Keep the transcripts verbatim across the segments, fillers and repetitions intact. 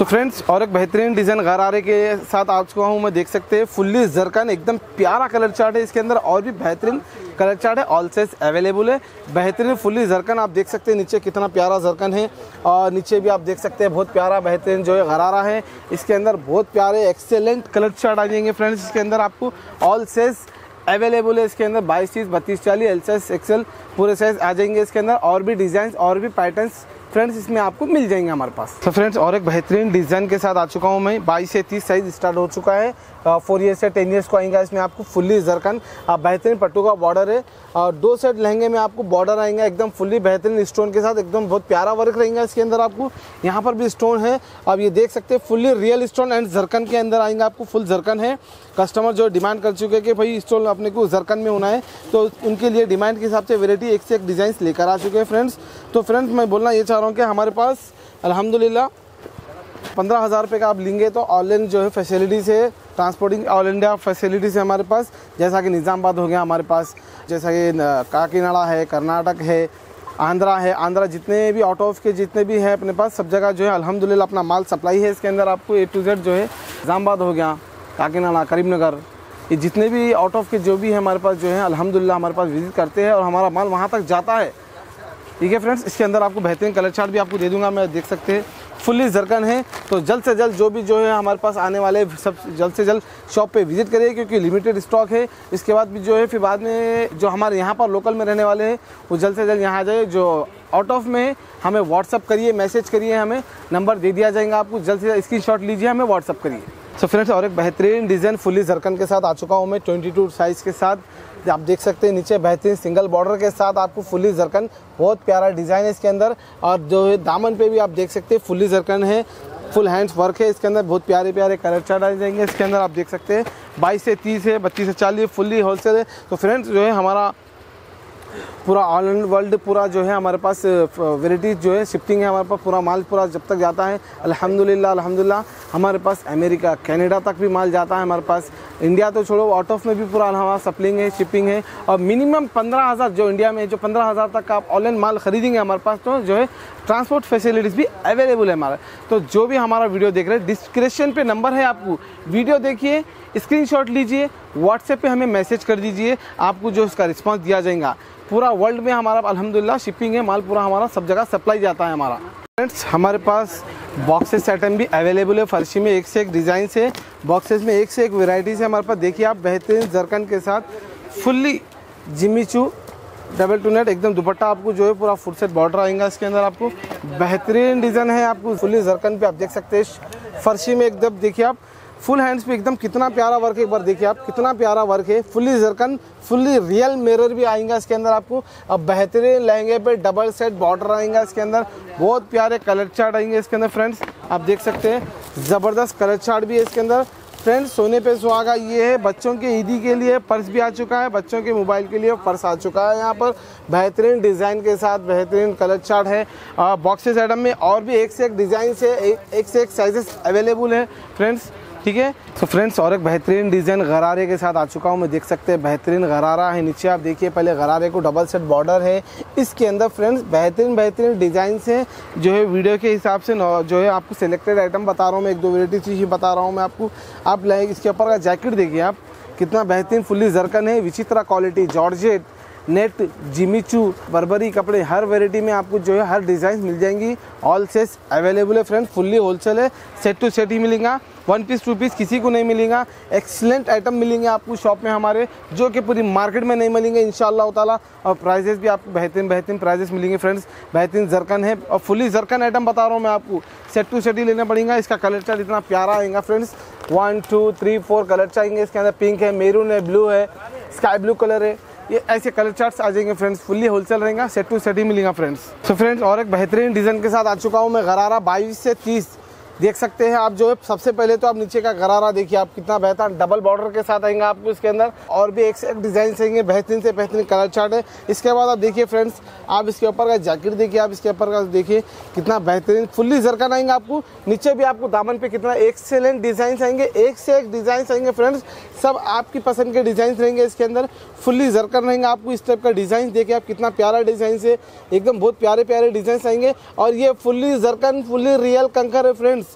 तो फ्रेंड्स और एक बेहतरीन डिज़ाइन गरारे के साथ आज को हूँ मैं, देख सकते हैं फुल्ली जरकन एकदम प्यारा कलर चार्ट है इसके अंदर और भी बेहतरीन कलर चार्ट है, ऑल साइज अवेलेबल है। बेहतरीन फुल्ली जरकन आप देख सकते हैं, नीचे कितना प्यारा जरकन है और नीचे भी आप देख सकते हैं बहुत प्यारा बेहतरीन जो है गरारा है, इसके अंदर बहुत प्यारे एक्सेलेंट कलर चार्ट आ जाएंगे फ्रेंड्स। इसके अंदर आपको ऑल साइज अवेलेबल है, इसके अंदर बाईस चीज़ बत्तीस चालीस एल साइज एक्सेल पूरे साइज आ जाएंगे इसके अंदर, और भी डिज़ाइन और भी पैटर्न्स फ्रेंड्स इसमें आपको मिल जाएंगे हमारे पास। तो फ्रेंड्स और एक बेहतरीन डिज़ाइन के साथ आ चुका हूं मैं, बाईस से तीस साइज स्टार्ट हो चुका है, फोर ईयर से टेन ईयर्स को आएगा। इसमें आपको फुल्ली जरकन बेहतरीन पट्टू का बॉर्डर है और दो साइड लहंगे में आपको बॉर्डर आएगा एकदम फुल्ली बेहतरीन स्टोन के साथ, एकदम बहुत प्यारा वर्क रहेगा इसके अंदर। आपको यहाँ पर भी स्टोन है, आप ये देख सकते हैं fully real stone and zircon के अंदर आएंगे, आपको फुल जरकन है। कस्टमर जो डिमांड कर चुके हैं कि भाई स्टोन अपने को जरकन में होना है, तो उनके लिए डिमांड के हिसाब से वेरायटी एक से एक डिज़ाइन लेकर आ चुके हैं फ्रेंड्स। तो फ्रेंड्स मैं बोलना ये रहा हूं कि हमारे पास अल्हम्दुलिल्लाह पंद्रह हज़ार रुपये का आप लेंगे तो ऑनलाइन जो है फैसिलिटीज़ है, ट्रांसपोर्टिंग ऑल इंडिया फैसिलिटीज़ है हमारे पास, जैसा कि निज़ामबाद हो गया हमारे पास, जैसा कि काकीनाड़ा है, कर्नाटक है, आंध्रा है। आंध्रा जितने भी आउट ऑफ के जितने भी है अपने पास, सब जगह जो है अल्हम्दुलिल्लाह अपना माल सप्लाई है इसके अंदर। आपको ए टू जेड जो है निज़ामबाद हो गया, काकीनाड़ा, करीमनगर, ये जितने भी आउट ऑफ के जो भी है हमारे पास जो है अल्हम्दुलिल्लाह हमारे पास विजिट करते हैं और हमारा माल वहाँ तक जाता है। ठीक है फ्रेंड्स, इसके अंदर आपको बेहतरीन कलर चार्ट भी आपको दे दूंगा मैं, देख सकते हैं फुल्ली जरकन है। तो जल्द से जल्द जो भी जो है हमारे पास आने वाले सब जल्द से जल्द शॉप पे विजिट करिए, क्योंकि लिमिटेड स्टॉक है। इसके बाद भी जो है फिर बाद में जो हमारे यहाँ पर लोकल में रहने वाले हैं वो जल्द से जल्द यहाँ आ जाए, जो आउट ऑफ में हमें व्हाट्सअप करिए, मैसेज करिए, हमें नंबर दे दिया जाएगा, आपको जल्द से जल्द स्क्रीनशॉट लीजिए, हमें व्हाट्सअप करिए। सो फ्रेंड्स और एक बेहतरीन डिज़ाइन फुल्ली जरकन के साथ आ चुका हूँ मैं, बाईस साइज़ के साथ आप देख सकते हैं, नीचे बेहतरीन सिंगल बॉर्डर के साथ आपको फुल्ली जरकन, बहुत प्यारा डिज़ाइन है इसके अंदर। और जो है दामन पे भी आप देख सकते हैं फुल्ली जरकन है, फुल हैंड्स वर्क है इसके अंदर, बहुत प्यारे प्यारे कलर चार्ट आ जाएंगे इसके अंदर। आप देख सकते हैं बाईस से तीस है, बत्तीस से चालीस फुल्ली होलसेल है। तो फ्रेंड्स जो है हमारा पूरा ऑल ओवर वर्ल्ड पूरा जो है हमारे पास वेराइटीज़ जो है शिफ्टिंग है हमारे पास, पूरा माल पूरा जब तक जाता है अल्हम्दुलिल्लाह अल्हम्दुलिल्लाह हमारे पास अमेरिका कनाडा तक भी माल जाता है हमारे पास। इंडिया तो छोड़ो, आउट ऑफ में भी पूरा हमारा सप्लिंग है, शिपिंग है। और मिनिमम पंद्रह हज़ार जो इंडिया में जो पंद्रह हज़ार तक का आप ऑनलाइन माल खरीदेंगे हमारे पास, तो जो है ट्रांसपोर्ट फैसिलिटीज़ भी अवेलेबल है हमारा। तो जो भी हमारा वीडियो देख रहे हैं, डिस्क्रिप्शन पे नंबर है, आपको वीडियो देखिए, स्क्रीनशॉट लीजिए, व्हाट्सएप पे हमें मैसेज कर दीजिए, आपको जो उसका रिस्पांस दिया जाएगा। पूरा वर्ल्ड में हमारा अल्हम्दुलिल्लाह शिपिंग है, माल पूरा हमारा सब जगह सप्लाई जाता है हमारा। फ्रेंड्स हमारे पास बॉक्सेस आइटम भी अवेलेबल है, फर्शी में एक से एक डिज़ाइन है, बॉक्सेस में एक से एक वेराइटी है हमारे पास। देखिए आप बेहतरीन जरकन के साथ fully Jimmy Choo double two net एकदम दुपट्टा, आपको जो है पूरा फुल सेट बॉर्डर आएगा इसके अंदर, आपको बेहतरीन डिज़ाइन है। आपको फुल्ली जरकन पे आप देख सकते हैं, फर्शी में एकदम देखिए आप फुल हैंड्स पे एकदम कितना प्यारा वर्क है, एक बार देखिए आप कितना प्यारा वर्क है। Fully zircon fully real mirror भी आएगा इसके अंदर आपको। अब बेहतरीन लहंगे पे डबल सेट बॉर्डर आएगा इसके अंदर, बहुत प्यारे कलर चार्ट आएंगे इसके अंदर। फ्रेंड्स आप देख सकते हैं ज़बरदस्त कलर चार्ट भी है इसके अंदर। फ्रेंड्स सोने पे सुहागा ये है, बच्चों के ईदी के लिए पर्स भी आ चुका है, बच्चों के मोबाइल के लिए पर्स आ चुका है यहाँ पर, बेहतरीन डिज़ाइन के साथ बेहतरीन कलर चार्ट है। बॉक्सेस आइटम में और भी एक से एक डिज़ाइन से एक, एक से एक साइजेस अवेलेबल है फ्रेंड्स। ठीक है, तो फ्रेंड्स और एक बेहतरीन डिज़ाइन गरारे के साथ आ चुका हूँ मैं, देख सकते हैं बेहतरीन गरारा है। नीचे आप देखिए पहले गरारे को डबल सेट बॉर्डर है इसके अंदर। फ्रेंड्स बेहतरीन बेहतरीन डिज़ाइन से जो है वीडियो के हिसाब से जो है आपको सिलेक्टेड आइटम बता रहा हूँ मैं, एक दो वेराइटी चीज़ ही बता रहा हूँ मैं आपको। आप लाइक इसके ऊपर का जैकेट देखिए आप कितना बेहतरीन फुल्ली जरकन है, विचित्रा quality, georgette, net, Jimmy Choo, Barbari कपड़े, हर वैरायटी में आपको जो है हर डिज़ाइन मिल जाएंगी। ऑल सेट्स अवेलेबल है फ्रेंड्स, फुल्ली होलसेल है, सेट टू सेट ही मिलेगा, वन पीस टू पीस किसी को नहीं मिलेगा। एक्सलेंट आइटम मिलेंगे आपको शॉप में हमारे, जो कि पूरी मार्केट में नहीं मिलेंगे इंशाल्लाह ताला। और प्राइजेस भी आपको बेहतरीन बेहतरीन प्राइजेस मिलेंगे फ्रेंड्स। बेहतरीन जरकन है और फुल्ली जरकन आइटम बता रहा हूँ मैं आपको, सेट टू सेट ही लेना पड़ेगा। इसका कलर चार्ट इतना प्यारा आएगा friends, one two three four colour चाहेंगे इसके अंदर, पिंक है, मेरून है, ब्लू है, स्काई ब्लू कलर है, ये ऐसे कलर चार्ट्स आ जाएंगे फ्रेंड्स। फुल्ली होलसेल रहेगा, सेट टू सेट ही मिलेगा फ्रेंड्स। तो फ्रेंड्स और एक बेहतरीन डिज़ाइन के साथ आ चुका हूँ मैं, गरारा बाईस से तीस देख सकते हैं आप। जो है सबसे पहले तो आप नीचे का गरारा देखिए आप कितना बेहतर डबल बॉर्डर के साथ आएंगे आपको इसके अंदर, और भी एक से एक डिज़ाइन आएंगे, बेहतरीन से बेहतरीन कलर चार्ट है। इसके बाद आप देखिए फ्रेंड्स, आप इसके ऊपर का जैकेट देखिए, आप इसके ऊपर का देखिए कितना बेहतरीन फुल्ली जरकन आएंगे आपको। नीचे भी आपको दामन पे कितना एक्सेलेंट डिज़ाइन आएंगे, एक से एक डिज़ाइन आएंगे फ्रेंड्स, सब आपकी पसंद के डिज़ाइन रहेंगे इसके अंदर। फुल्ली जरकन रहेंगे आपको, इस टाइप का डिज़ाइन देखिए आप कितना प्यारा डिज़ाइन है एकदम, बहुत प्यारे प्यारे डिज़ाइन आएंगे। और ये फुल्ली जरकन फुल्ली रियल कंकर है फ्रेंड्स,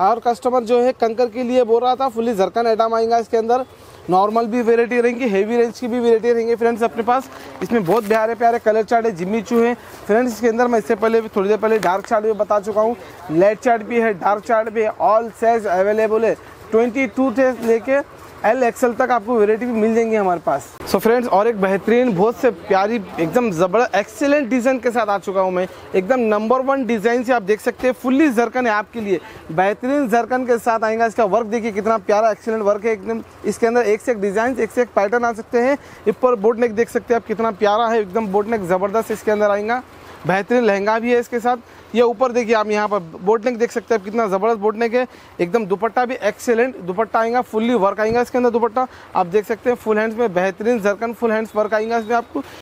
और कस्टमर जो है कंकर के लिए बोल रहा था फुली जरकन आइटम आएगा इसके अंदर, नॉर्मल भी वेरायटी रहेंगी, हेवी रेंज की भी वेरायटी रहेंगी फ्रेंड्स अपने पास। इसमें बहुत प्यारे प्यारे कलर चार्ट है, जिम्मी चू है फ्रेंड्स इसके अंदर। मैं इससे पहले भी थोड़ी देर पहले डार्क चार्ट भी बता चुका हूँ, लाइट चार्ट भी है, डार्क चार्ट भी है, ऑल साइज अवेलेबल है। ट्वेंटी टू से लेके एल एक्सएल तक आपको वेरायटी भी मिल जाएंगी हमारे पास। सो so फ्रेंड्स, और एक बेहतरीन बहुत से प्यारी एकदम ज़बरदस्त एक्सेलेंट डिज़ाइन के साथ आ चुका हूं मैं, एकदम नंबर वन डिज़ाइन से आप देख सकते हैं। फुल्ली जरकन है आपके लिए, बेहतरीन जरकन के साथ आएगा। इसका वर्क देखिए कितना प्यारा एक्सेलेंट वर्क है एकदम। इसके अंदर एक से एक डिज़ाइन, एक से एक पैटर्न आ सकते हैं। ऊपर बोट नेक देख सकते हैं आप, कितना प्यारा है एकदम, बोट नेक ज़बरदस्त इसके अंदर आएगा। बेहतरीन लहंगा भी है इसके साथ। ये ऊपर देखिए आप, यहाँ पर बोट नेक देख सकते हैं आप, कितना ज़बरदस्त बोट नेक है एकदम। दुपट्टा भी एक्सेलेंट दुपट्टा आएगा, फुल्ली वर्क आएगा इसके अंदर। दुपट्टा आप देख सकते हैं फुल हैंड्स में, बेहतरीन जरकन फुल हैंड्स वर्क आएगा इसमें आपको।